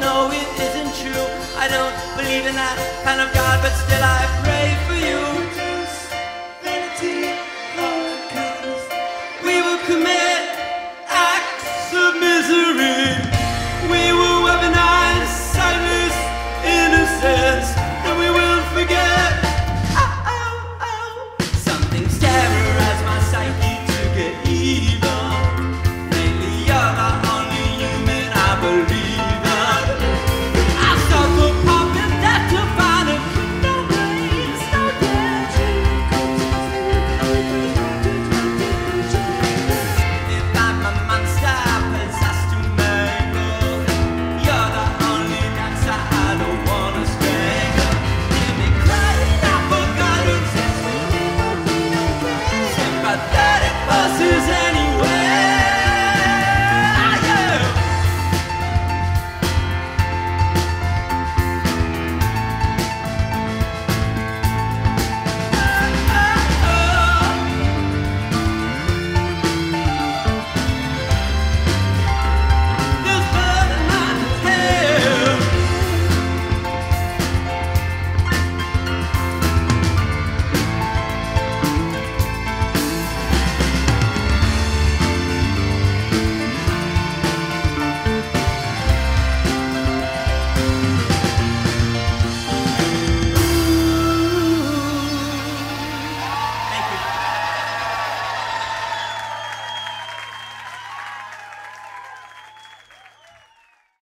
Know it isn't true. I don't believe in that kind of God, but still I pray for you.